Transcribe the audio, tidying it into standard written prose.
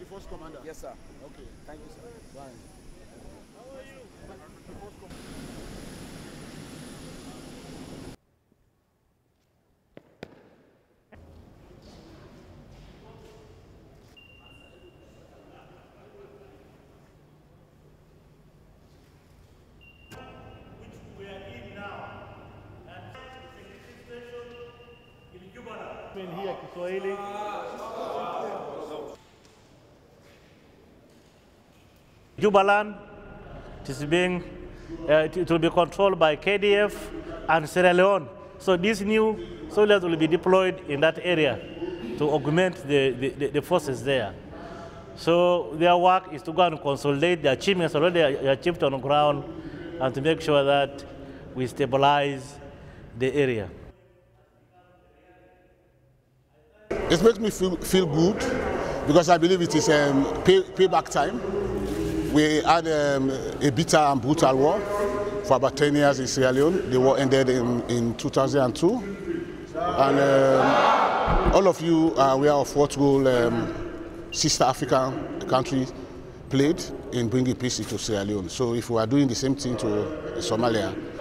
the force commander? Yes, sir. Okay. Thank you, sir. Bye. How are you? The force commander. Hii Kiswahili Jubaland, it will be controlled by KDF and Sierra Leone. So these new soldiers will be deployed in that area to augment the forces there. So their work is to go and consolidate the achievements already achieved on the ground and to make sure that we stabilize the area. It makes me feel good because I believe it is payback time. We had a bitter and brutal war for about 10 years in Sierra Leone. The war ended in 2002. And all of you are aware of what role sister African countries played in bringing peace into Sierra Leone. So if we are doing the same thing to Somalia,